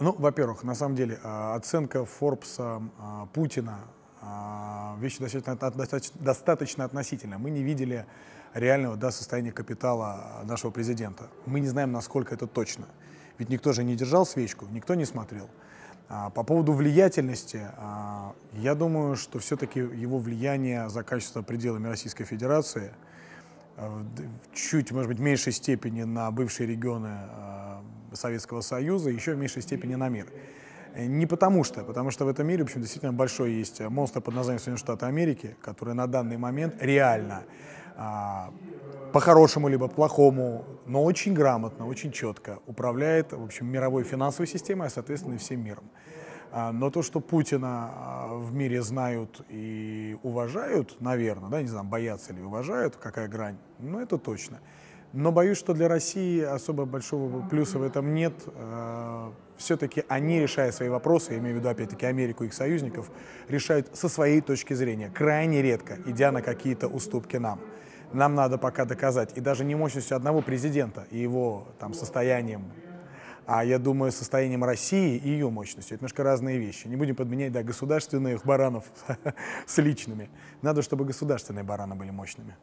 Ну, во-первых, на самом деле, оценка Форбса Путина вещь достаточно относительная. Мы не видели реального состояния капитала нашего президента. Мы не знаем, насколько это точно. Ведь никто же не держал свечку, никто не смотрел. По поводу влиятельности, я думаю, что все-таки его влияние за качество пределами Российской Федерации, чуть, может быть, в меньшей степени на бывшие регионы Советского Союза, еще в меньшей степени на мир. Не потому что в этом мире, в общем, действительно большой есть монстр под названием Соединенные Штаты Америки, который на данный момент реально по-хорошему либо плохому, но очень грамотно, очень четко управляет, в общем, мировой финансовой системой, а, соответственно, и всем миром. Но то, что Путина в мире знают и уважают, наверное, да, не знаю, боятся или уважают, какая грань, ну, это точно. Но боюсь, что для России особо большого плюса в этом нет. Все-таки они, решая свои вопросы, я имею в виду, опять-таки, Америку и их союзников, решают со своей точки зрения, крайне редко, идя на какие-то уступки нам. Нам надо пока доказать, и даже не мощностью одного президента и его там состоянием, а, я думаю, состоянием России и ее мощностью. Это немножко разные вещи. Не будем подменять, да, государственных баранов с личными. Надо, чтобы государственные бараны были мощными.